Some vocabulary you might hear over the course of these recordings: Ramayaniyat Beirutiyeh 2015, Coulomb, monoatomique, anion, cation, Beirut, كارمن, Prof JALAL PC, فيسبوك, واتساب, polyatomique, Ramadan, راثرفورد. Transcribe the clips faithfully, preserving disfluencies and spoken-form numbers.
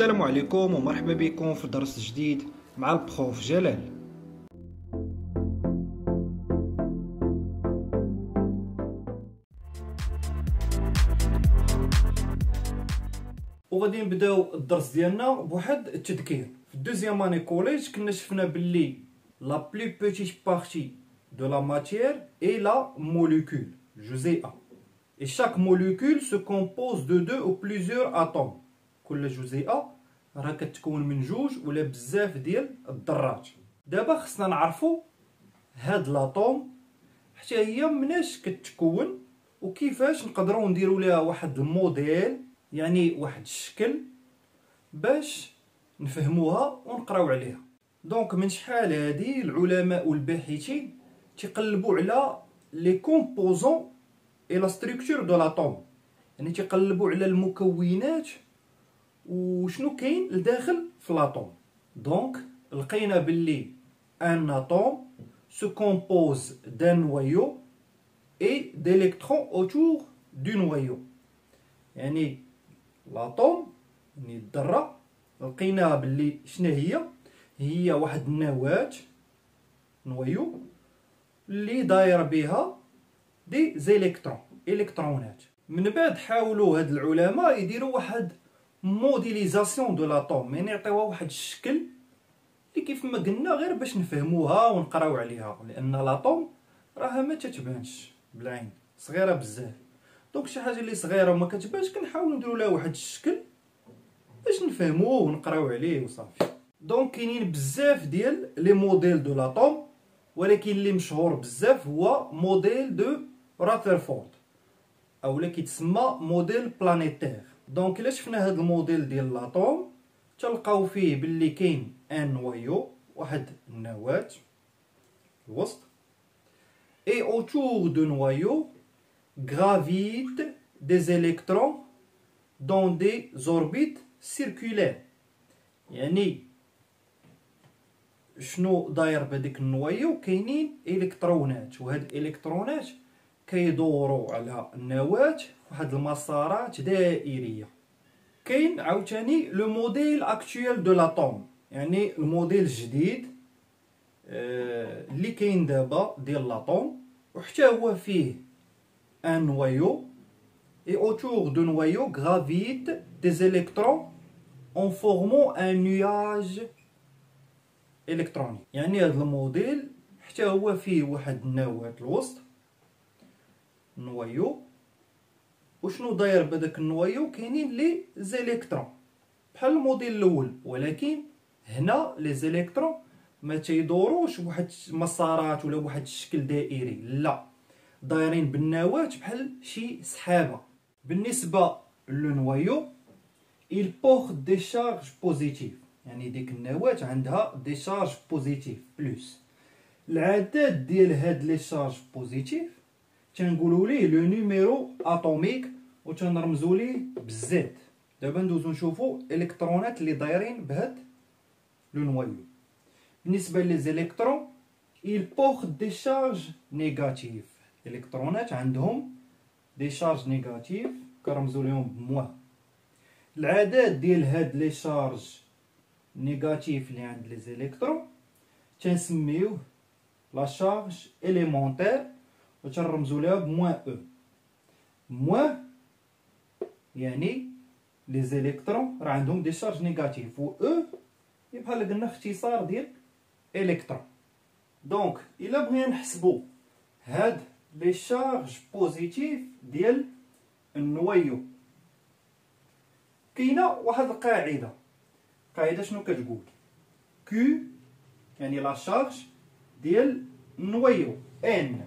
السلام عليكم ومرحبا بكم في درس جديد مع البروف جلال. وغادي نبداو الدرس ديالنا بواحد التذكير. في الدوزيام اني كوليج كنا شفنا باللي لا بلي بوتيت بارتي دو لا ماتيير اي لا موليكول جزيئه. Et chaque molécule se compose de deux ou plusieurs atomes. كل جزيئة راه كتكون من جوج ولا بزاف ديال الذرات. دابا خصنا نعرفوا هاد الاتوم حتى هي مناش كتكون وكيفاش نقدروا نديروا لها واحد الموديل، يعني واحد الشكل باش نفهموها ونقراو عليها. دونك من شحال هادي العلماء والباحثين تيقلبوا على لي كومبوزون اي لا ستركتور دو لاتوم، يعني تيقلبوا على المكونات وشنو كاين لداخل في لاتوم. دونك لقينا باللي ان اتوم سو كومبوز دان نويو اي ديليكترون اوتور دو نويو، يعني لاتوم يعني الذره لقيناها باللي شنو هي هي واحد النواه نويو اللي داير بها دي زيليكترون الكترونات. من بعد حاولوا هاد العلماء يديروا واحد موديليزاسيون دو لاتوم، يعني يعطيوها واحد الشكل اللي كيف ما قلنا غير باش نفهموها ونقراو عليها، لان لاتوم راه ما تتبانش بالعين، صغيره بزاف. دونك شي حاجه اللي صغيره وما كتبانش كنحاولوا نديروا لها واحد الشكل باش نفهموه ونقراو عليه وصافي. دونك كاينين بزاف ديال لي موديل دو لاتوم، ولكن اللي مشهور بزاف هو موديل دو راثرفورد اولا كيتسمى موديل بلانيتير. دونك الا شفنا هذا الموديل ديال لاتوم تلقاو فيه باللي كاين ان نويو واحد النواه الوسط اي اوتور دو نويو غرافيت دي زيليكترون دون دي زوربيت سيركولير، يعني شنو داير بهذيك النويو؟ كاينين الكترونات، وهاد الالكترونات كيدوروا على النواه فواحد المسارات دائريه. كاين عاوتاني لو موديل اكطويل دو لاتوم، يعني الموديل الجديد اللي آه كاين دابا ديال لاتوم، وحتى هو فيه ان نويو اي اوتور دو نويو غرافيت دي زيليكترون اون فورمون ان نياج الكتروني، يعني هذا الموديل حتى هو فيه واحد النواه الوسط نويو، وشنو داير بداك النويو؟ كاينين لي زيليكترون بحال الموديل الاول، ولكن هنا لي زيليكترون ما تيدوروش واحد مسارات ولا واحد الشكل دائري، لا دايرين بالنواه بحال شي سحابه. بالنسبه للنويو il porte des charges positives، يعني ديك النواه عندها دي شارج بوزيتيف بلس. العدد ديال هاد لي شارج بوزيتيف تنقولوا ليه لو نيميرو اتوميك وتنرمزوا ليه بالزد. دابا ندوزو نشوفوا الالكترونات اللي دايرين بهاد لو نويو. بالنسبه لي زيليكترون il porte des charges négatives، الالكترونات عندهم دي شارج نيجاتيف كنرمزوا ليهم بموا. العدد ديال هاد لي شارج نيجاتيف اللي عند لي زيليكترون تنسميوه لا شارج اليمونتير وتنرمزوا لها بموان او. موان يعني لي زيليكترون راه عندهم دي شارج نيجاتيف، و او بحال قلنا اختصار ديال الكترون. دونك الا بغينا نحسبوا هاد لي شارج بوزيتيف ديال النويو كاينه واحد القاعده. القاعده شنو كتقول؟ كيو يعني لا شارج ديال النويو ان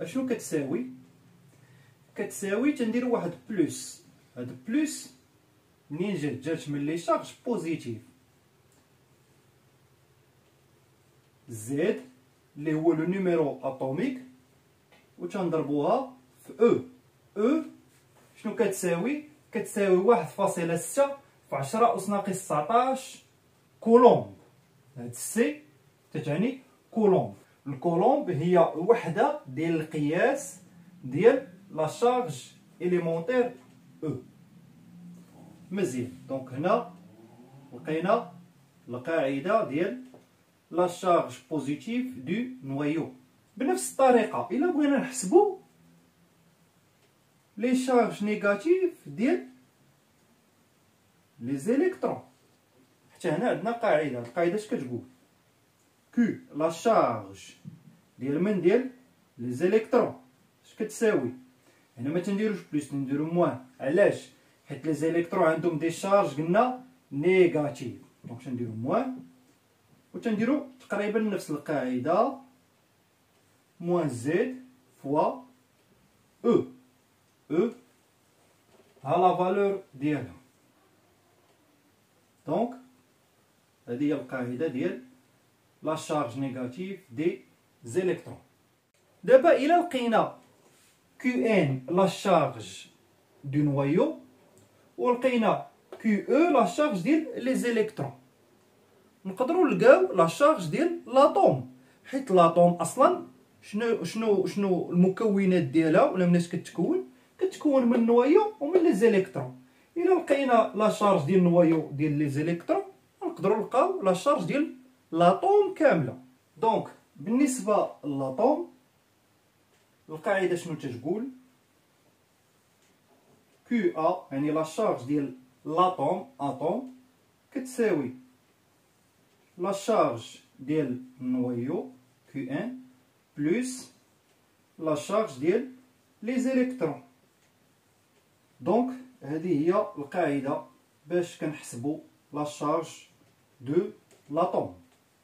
اشنو كتساوي؟ كتساوي تندير واحد بلس. هاد بلس منين جات؟ جات من لي شارج بوزيتيف. زد اللي هو لو نيميرو اتوميك و تنضربوها في او. او شنو كتساوي؟ كتساوي واحد فاصلة ستة في عشرة أس ناقص تسعطاش كولومب. هاد السي تتعني كولومب. الكولومب هي وحده ديال القياس ديال لا شارج اليمونتير او. مزيان. دونك هنا لقينا القاعده ديال لا شارج بوزيتيف دو نويو. بنفس الطريقه الا بغينا نحسبوا لي شارج نيجاتيف ديال لي زيليكترون، حتى هنا عندنا قاعده. القاعده اش كتقول؟ كو لا شارج ديال من ديال لي زيليكترون اش كتساوي. هنا ما تنديروش بلس نديرو موان، علاش؟ حيت لي زيليكترون عندهم دي شارج قلنا نيجاتيف، دونك تنديرو موان و تنديرو تقريبا نفس القاعده موان زد فوا او او ها لا فالور ديالها. دونك هذه هي القاعده ديال لا شارج نيجاتيف دي زيليكترون. دابا الى لقينا كيو ان لا شارج دو نويو ولقينا كيو او لا شارج ديال لي زيليكترون، نقدروا نلقاو لا شارج ديال لاطوم، حيت لاطوم اصلا شنو شنو شنو المكونات ديالها ولا مناش كتكون؟ كتكون من نويو ومن لي زيليكترون. الى لقينا لا شارج ديال نويو ديال لي زيليكترون نقدروا نلقاو لا شارج ديال لاطوم كامله. دونك بالنسبه للاطوم القاعده شنو تتقول؟ كيو ا يعني لا شارج ديال لاطوم اتوم كتساوي لا شارج ديال النويو كيو ان بلس لا شارج ديال لي زيليكترون. دونك هذه هي القاعده باش كنحسبوا لا شارج دو لاطوم.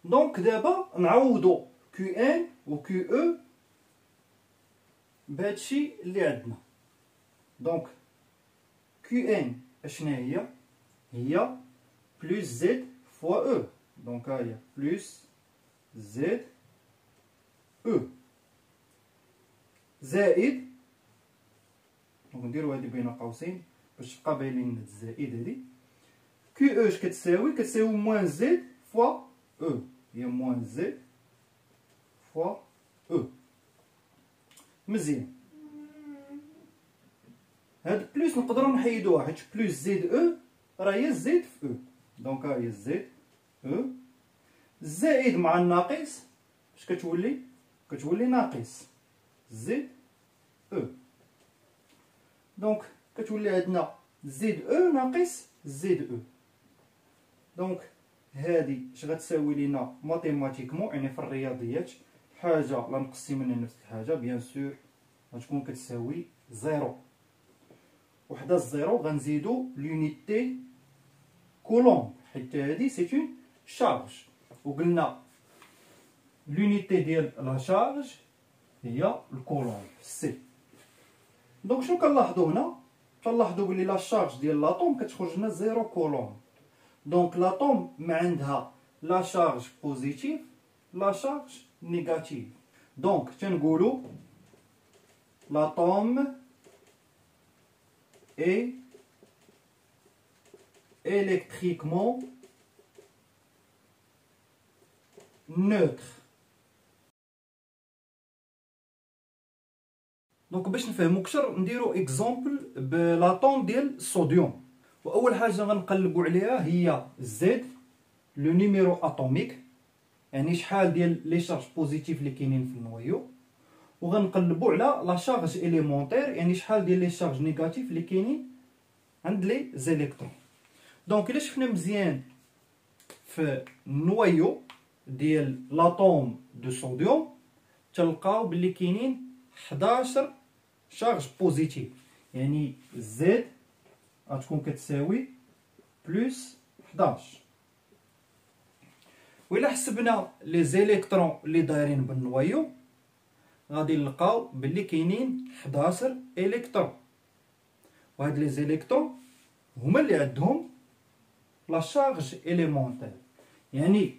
دونك دابا نعوضوا كيو ان و كيو او بهادشي اللي عندنا. دونك كيو ان اشنا هي؟ هي بلس زد فوا او، دونك ها هي بلس زد او زائد، دونك نديرو هادي بين قوسين باش تبقى باين لينا الزائد. هادي كيو او اش كتساوي؟ كتساوي موان زد فوا او، هي موان زد فوا او. مزيان، هاد بلس نقدروا نحيدوها حيت بلس زد او راه هي زد في او، دونك ها هي زد او زائد مع الناقص اش كتولي؟ كتولي ناقص زد او. دونك كتولي عندنا زد او ناقص زد او. دونك هادي اش غتساوي لينا ماتيماتيكمون، يعني في الرياضيات حاجه لا نقصي منها نفس الحاجه بيان سور غتكون كتساوي زيرو. وحده الزيرو غنزيدو لونيتي كولوم، حيت هادي سي اون شارج، وقلنا لونيتي ديال لا شارج هي الكولوم سي. دونك شنو كنلاحظو هنا؟ كنلاحظو بلي لا شارج ديال لاطوم كتخرج لنا زيرو كولوم. دونك لاطوم ما عندها لا شارج بوزيتيف لا شارج نيجاتيف. دونك تنقولوا لاطوم اي électriquement neutre. دونك باش نفهموا اكثر نديرو اكزامبل بلاطوم ديال الصوديوم. واول حاجه غنقلبوا عليها هي زد لو نيميرو اتوميك، يعني شحال ديال لي شارج بوزيتيف اللي كاينين في النويو، وغنقلبوا على لا شارج اليمونتير، يعني شحال ديال لي شارج نيجاتيف اللي كاينين عند لي زيليكترون. دونك الا شفنا مزيان في النويو ديال لاطوم دو صوديوم تلقاو بلي كاينين حداش شارج بوزيتيف، يعني زد غتكون كتساوي بلس حداش. وإلا حسبنا لي زيليكترون اللي دايرين بالنويو غادي نلقاو بلي كاينين حداش الكترون، وهاد لي زيليكترون هما اللي عندهم لا شارج اليمونتير، يعني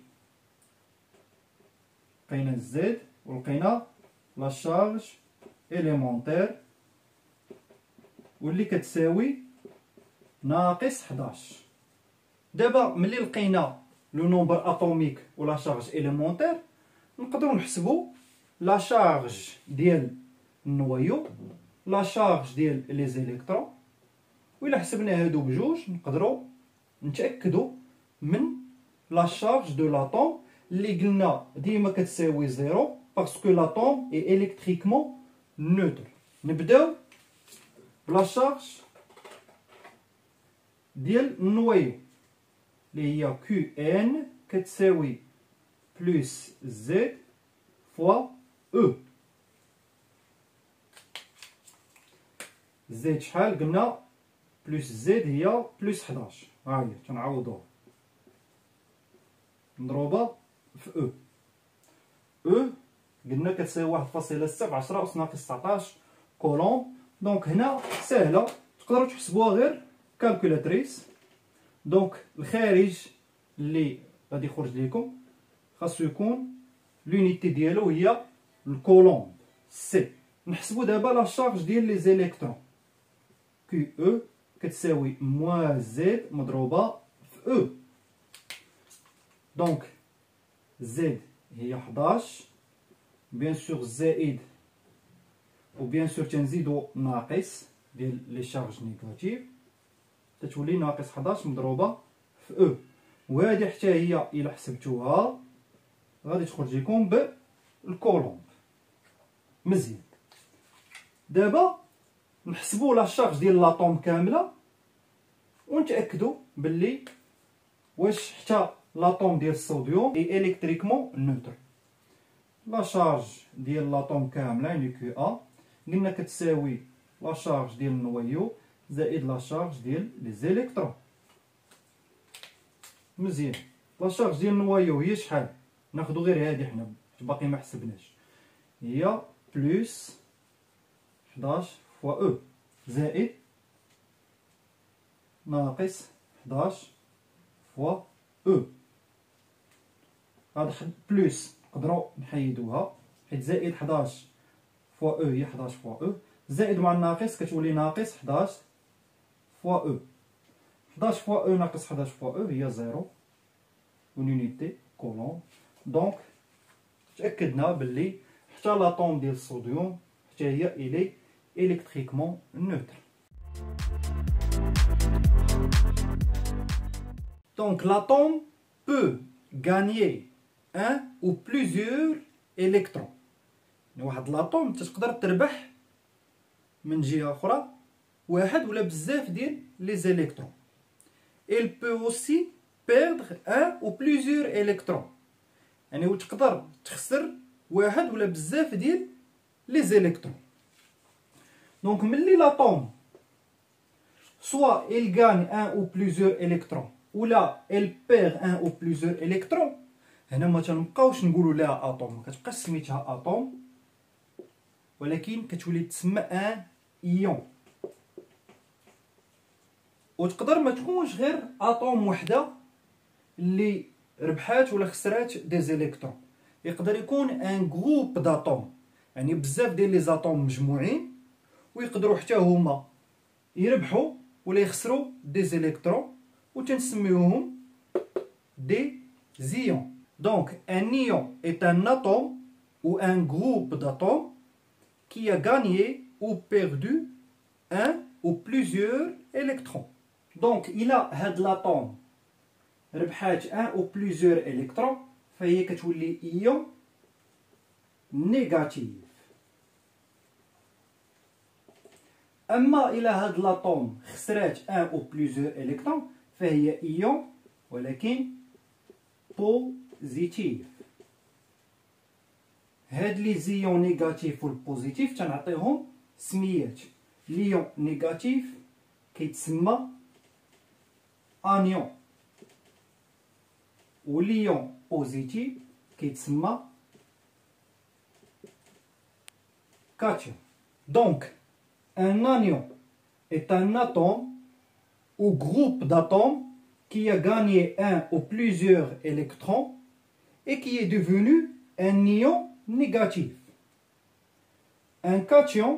لقينا الزد ولقينا لا شارج اليمونتير واللي كتساوي ناقص حداش. دابا ملي لقينا لو نومبر اتوميك ولا شارج اليمونتير نقدروا نحسبوا لا شارج ديال النويو لا شارج ديال لي زيليكترون وإلا حسبنا هادو بجوج نقدروا نتأكدوا من لا شارج دو لاطوم اللي قلنا ديما كتساوي زيرو باسكو لاطوم اي الكتريكمون نوتر. نبداو بلا شارج ديال النويو اللي هي كيو ان كتساوي بلس زد فوا او. زد شحال قلنا؟ بلس زد هي بلس حداش، ها هي تنعوضوها مضروبه في او. او قلنا كتساوي واحد فاصلة سبعة عشرة أس ناقص تسعطاش كولوم. دونك هنا سهله تقدروا تحسبوها غير كالكولاتريس. دونك الخارج اللي غادي يخرج لكم خاصو يكون لونيتي ديالو هي الكولومب سي. نحسبو دابا لا شارج ديال لي زيليكترون كي او كتساوي موان زد مضروبه في او. دونك زد هي حداش بيان سور زائد وبيان سور تنزيدو ناقص ديال لي شارج نيجاتيف تتولي ناقص حداش مضروبه في او. وهذه حتى هي الى حسبتوها غادي تخرج لكم بالكولومب مزيان. دابا نحسبوا لا شارج ديال لاطوم كامله ونتاكدوا باللي واش حتى لاطوم ديال الصوديوم اي الكتريكمون نوتر. لا شارج ديال لاطوم كامله يعني كيو ا قلنا كتساوي لا شارج ديال النويو زائد لا شارج ديال لي زيليكترون مزيان. لا شارج ديال النويو هي شحال؟ ناخدو غير هادي حنا باقي ما حسبناش، هي بلس حداش فوا او زائد ناقص حداش فوا او. هاد بلس نقدرو نحيدوها حيت زائد حداش فوا او هي حداش فوا او زائد مع الناقص كتولي ناقص حداش فوا او. حداش فوا او ناقص حداش فوا او هي زيرو ونونيتي كولوم. دونك تاكدنا باللي حتى لاطوم ديال الصوديوم حتى هي الي الكتريكمون نوتر. دونك لاطوم peut gagner un ou plusieurs électrons. يعني واحد لاطوم تقدر تربح من جهه اخرى واحد ولا بزاف ديال لي زيليكترون. il peut aussi perdre un ou plusieurs électrons. يعني وتقدر تخسر واحد ولا بزاف ديال لي زيليكترون. دونك ملي لاطوم سوا il gagne un ou plusieurs électrons ولا il perd un ou plusieurs électrons، هنا ما تنبقاوش نقولوا لها اطوم، كتبقى سميتها اطوم ولكن كتولي تسمى ان ايون. وتقدر ما تكونش غير اطوم وحده اللي ربحات ولا خسرات دي زيليكترون، يقدر يكون ان جروب داطوم يعني بزاف ديال لي زاتوم مجموعين ويقدروا حتى هما يربحوا ولا يخسروا دي زيليكترون وتنسميوهم دي زيون. دونك ان ايون اي ان اتوم او ان جروب داطوم qui a gagné ou perdu un ou plusieurs électrons. Donc il a هاد لاطوم ربحات un ou plusieurs électrons فهي كتولي ايون نيجاتيف. اما الى هاد لاطوم خسرات un ou plusieurs électrons فهي ايون ولكن بوزيتيف. هاد لي زيون نيجاتيف والبوزيتيف تنعطيهم سميات. ليون نيجاتيف كيتسمى انيون وليون بوزيتيف كيتسمى كاتيون. دونك ان انيون اي ان اتوم او جروب داتوم qui a gagné un ou plusieurs électrons et qui est devenu un ion négatif. Un cation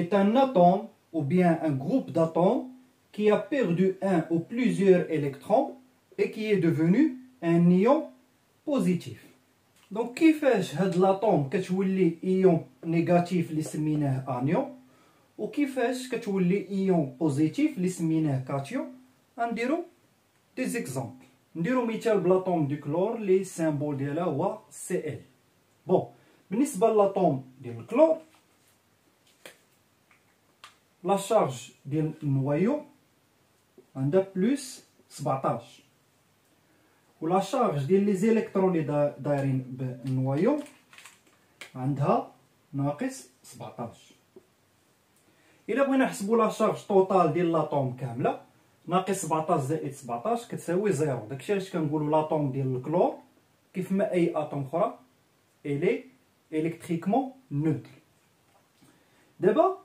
est un atome ou bien un groupe d'atomes qui a perdu un ou plusieurs électrons et qui est devenu un ion positif. Donc كيفاش هاد l'atome كتولي ion négatif اللي سميناه anion وكيفاش كتولي ايون بوزيتيف اللي سميناه كاتيون. غنديرو دي زيكزامبل، نديرو مثال بلاطوم دو كلور لي سيمبول ديالها هو سي ال. بون بالنسبه للاطوم ديال الكلور لا شارج ديال النوايو عندها بلس سبعطاش، ولا شارج ديال لي زيليكترون اللي دايرين بالنوايو عندها ناقص سبعطاش. الا بغينا نحسبوا لا شارج طوطال ديال لاطوم كامله، ناقص سبعطاش زائد سبعطاش كتساوي زيرو. داكشي علاش كنقولوا لاطوم ديال الكلور كيف ما اي اطوم اخرى الي الكتريكمون نوتر. دابا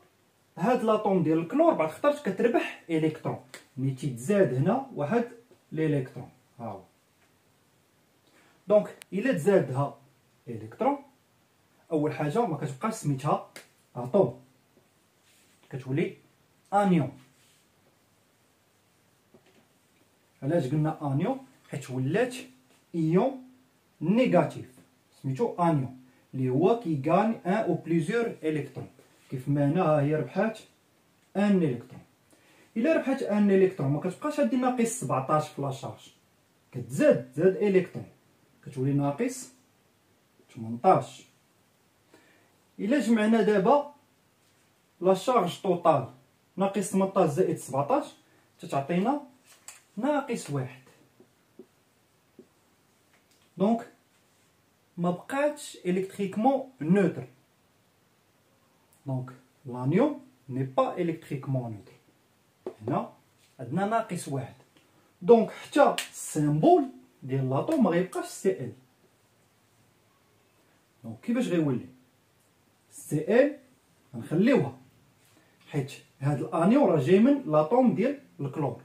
هاد لاطوم ديال الكلور بعد خطرش كتربح الكترون، ملي تيتزاد هنا واحد الالكترون ها هو. دونك الا تزادها الكترون اول حاجه ما كتبقاش سميتها اطوم، كتولي انيون. علاش قلنا انيون؟ حيت ولات ايون نيجاتيف سميتو انيون اللي هو كيغاني ان او بليزيور الكترون، كيف ما هنا ها هي ربحات ان الكترون. الا ربحات ان الكترون ما كتبقاش هادي ناقص سبعطاش في لا شارج، كتزاد زاد الكترون كتولي ناقص تمنطاش. الا جمعنا دابا لا شارج طوطال ناقص تمنطاش زائد سبعطاش تتعطينا ناقص واحد. دونك ما بقاتش الكتريكمون نوتر، دونك لانيوم ني با الكتريكمون نوتر، هنا عندنا ناقص واحد. دونك حتى السيمبول ديال لاطوم ما غيبقاش سي ال. دونك كيفاش غيولي سي ال؟ غنخليوها حيت هاد الانيون راه جاي من لاطوم ديال الكلور،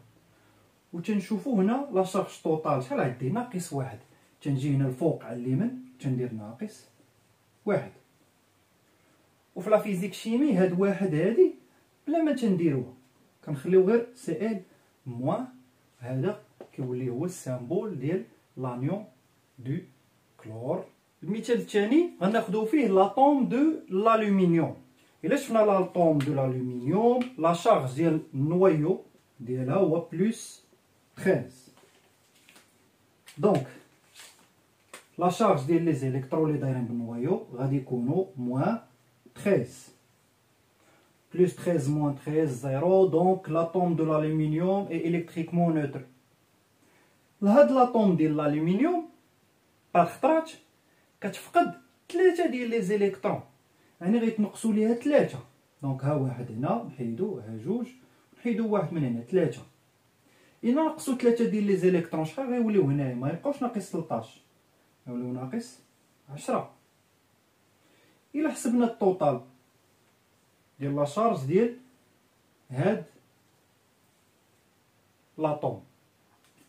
و تنشوفو هنا لا شارج طوطال شحال عندي ناقص واحد، تنجي هنا الفوق على اليمين تندير ناقص واحد. وفي لا فيزيك شيمي هاد واحد هادي بلا ما تنديروها كنخليو غير سي ال موان، هذا كيولي هو السامبول ديال لانيون دو كلور. المثال الثاني غناخدو فيه لاطوم دو لالومنيوم. الا شفنا لاطوم دو لالومنيوم لا شارج ديال النوايو ديالها هو بلس تريز. دونك لا شارج ديال لي زيليكترون اللي دايرين بالنوايو غادي يكونوا موان تريز، بلس تريز موان تريز زيرو. دونك لاطوم دو لالومنيوم اي الكتريكمون نوتر. لهاد لاطوم ديال لالومنيوم بعد خطرات كتفقد ثلاثه ديال لي زيليكترون، يعني غيتنقصوا ليها ثلاثه. دونك ها واحد هنا نحيدو، ها جوج نحيدو، واحد من هنا ثلاثه. الا نقصوا ثلاثه ديال لي زيليكترون شحال غيوليو هنايا؟ ما يبقاوش ناقص ثلاطاش، غيوليو ناقص عشرة. الا حسبنا التوتال ديال لا شارج ديال هاد لاطوم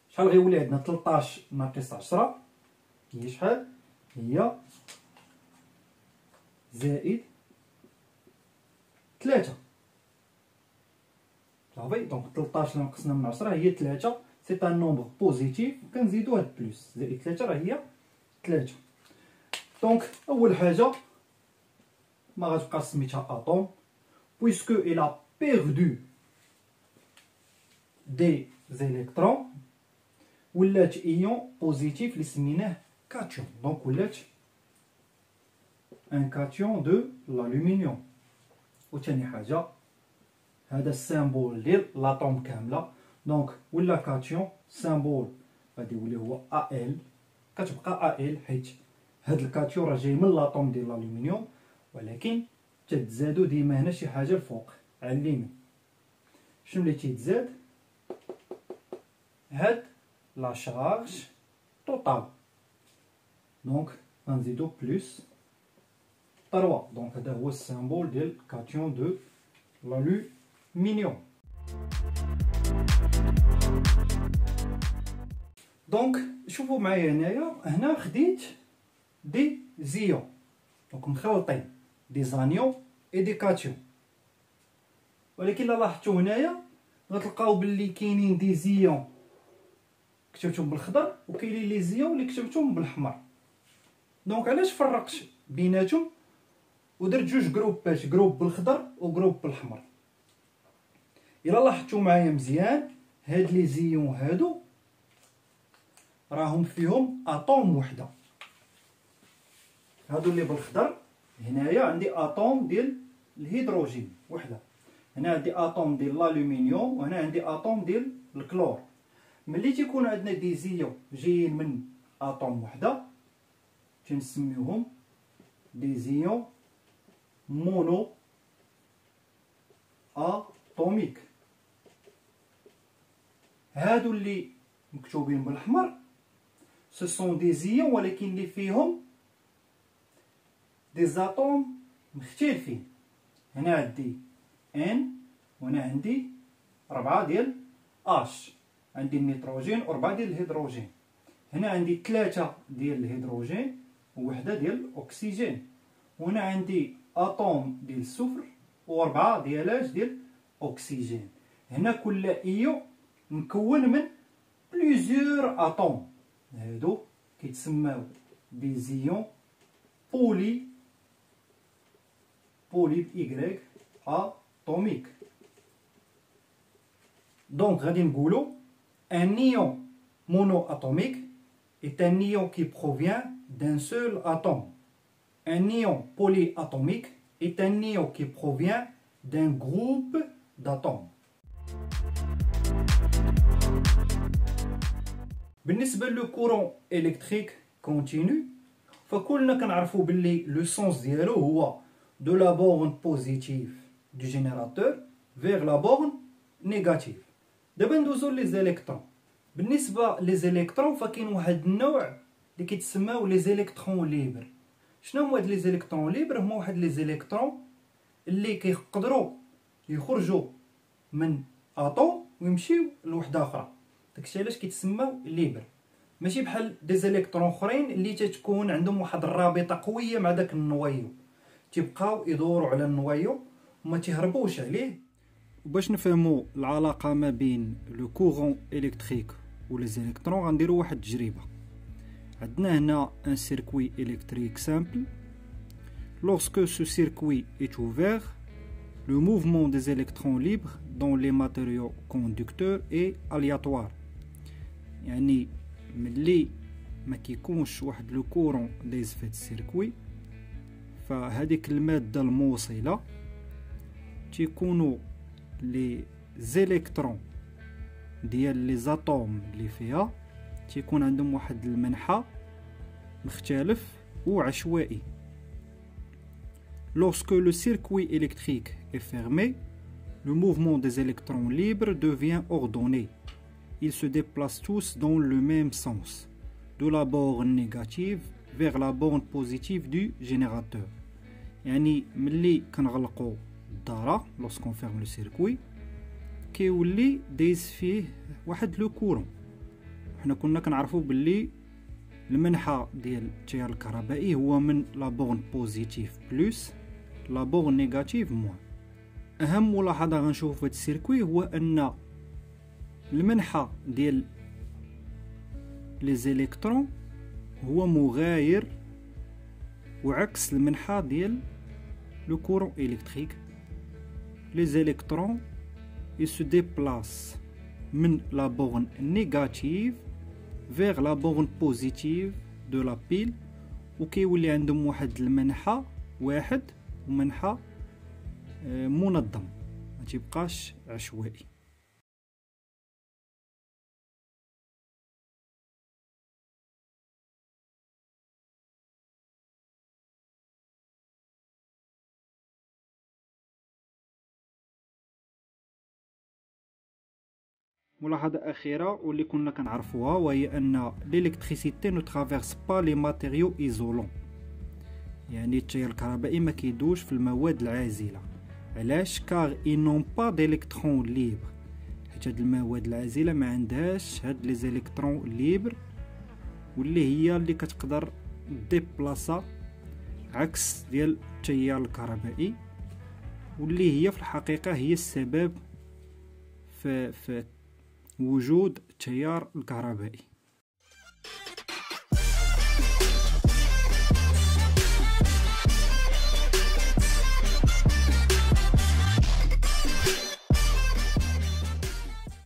شحال غيولي عندنا؟ ثلاطاش ناقص عشرة هي شحال؟ هي زائد ثلاثة. صافي، دونك ثلاطاش اللي نقصنا من عشرة هي ثلاثة، سي ان نومبر بوزيتيف كنزيدو هاد بلس زائد ثلاثة راه هي ثلاثة. دونك اول حاجه ما غتبقاش سميتها اطوم بويسكو الى بيردو دي زيليكترون، ولات ايون بوزيتيف اللي سميناه كاتيون. دونك ولات ان كاتيون دو لالومنيوم. وثاني حاجه هذا السيمبول ديال لاطوم كامله، دونك ولا كاتيون سيمبول غادي يولي هو ا ال، كتبقى ا ال حيت هاد الكاتيون راه جاي من لاطوم ديال الالومنيوم، ولكن تتزادو ديما هنا شي حاجه الفوق على اليمين. شنو اللي تيتزاد؟ هاد لا شارج طوطال، دونك غنزيدو بلس ثلاثة. دونك هذا هو السيمبول ديال كاتيون دو لالومنيوم. دونك شوفوا معايا هنايا، هنا خديت دي زيون، دونك مخلطين دي زانيون اي دي كاتيون، ولكن الا لاحظتوا هنايا غتلقاو باللي كاينين دي زيون كتبتهم بالخضر وكاينين لي زيون اللي كتبتهم بالاحمر. دونك علاش فرقت بيناتهم؟ ودرت جوج جروبات، جروب بالخضر وجروب بالحمر. الا لاحظتوا معايا مزيان هاد لي زيون هادو راهم فيهم اطوم وحده، هادو اللي بالخضر هنايا عندي اطوم ديال الهيدروجين وحده، هنا عندي اطوم ديال الالومنيوم، وهنا عندي اطوم ديال الكلور. ملي تيكون عندنا دي زيون جايين من اطوم وحده تنسميوهم دي زيون مونو اطوميك. هادو اللي مكتوبين بالاحمر سون دي زيون ولكن اللي فيهم دي زاتوم مختلفين، هنا عندي ان وهنا عندي ربعة ديال اش، عندي النيتروجين وربعة ديال الهيدروجين، هنا عندي ثلاثة ديال الهيدروجين ووحدة ديال الاكسجين، وهنا عندي اطوم ديال السفر واربعه ديالاش ديال الاكسجين. هنا كل ايو مكون من بليزيور اطوم، هادو كيتسماو دي زيون بولي بولي بايغريك اطوميك. دونك غادي نقولوا ان نيون مونو اتوميك est un ion qui provient d'un seul atome. Un ion polyatomique est un ion qui provient d'un groupe d'atomes. بالنسبة للكورون إلكتريك كونتيني فكلنا كنعرفو بلي لو سونس ديالو هو دو لا بورن بوزيتيف دو جينيراتور فيغ لا بورن نيجاتيف. دابا ندوزو لي زيليكترون. بالنسبة لي زيليكترون فكاين واحد النوع اللي كيتسماو لي زيليكترون ليبر. شنو هما هاد لي زيليكترون ليبر؟ هما واحد لي زيليكترون اللي كيقدروا يخرجوا من اطوم ويمشيو لوحده اخرى، داكشي علاش كيتسماو ليبر، ماشي بحال دي زيليكترون اخرين اللي تتكون عندهم واحد الرابطه قويه مع داك النوايو، تيبقاو يدوروا على النوايو وما تيهربوش عليه. باش نفهموا العلاقه ما بين لو كورون الكتريك ولي زيليكترون غنديروا واحد التجربه. عندنا هنا un circuit électrique simple. Lorsque ce circuit est ouvert, le mouvement des électrons libres dans les matériaux conducteurs est aléatoire. يعني ملي ما كيكونش واحد لو كورون دايز في هاد السيركوي فهاديك الماده الموصله تيكونوا لي زيليكترون ديال لي زاتوم اللي فيها تيكون عندهم واحد المنحى مختلف وعشوائي. Lorsque le circuit électrique est fermé, le mouvement des électrons libres devient ordonné. Ils se déplacent tous dans le même sens, de la borne négative vers la borne positive du générateur. يعني ملي كنغلقوا الدارة lorsqu'on ferme le circuit كيولي دايز فيه واحد لو كورون. حنا كنا كنعرفوا باللي المنحى ديال التيار الكهربائي هو من لا بورن بوزيتيف بلس لا بورن نيجاتيف موان. اهم ملاحظه غنشوفو في هاد السيركوي هو ان المنحى ديال لي زيليكترون هو مغاير وعكس المنحى ديال لو كورون الكتريك. لي زيليكترون يسو ديبلاس من لا بورن نيجاتيف vers la borne positive de la pile وكيولي عندهم واحد المنحى واحد ومنحى منظم ما تيبقاش عشوائي. ملاحظه اخيره واللي كنا كنعرفوها وهي ان الالكتريسيتي نو ترافيرس با لي ماتيريو ايزولون، يعني التيار الكهربائي ما كيدوش في المواد العازله. علاش؟ كار اين نون با ديليكترون ليبر، حيت هاد المواد العازله ما عندهاش هاد لي زيليكترون ليبر واللي هي اللي كتقدر ديبلاصا عكس ديال التيار الكهربائي واللي هي في الحقيقه هي السبب في في وجود التيار الكهربائي.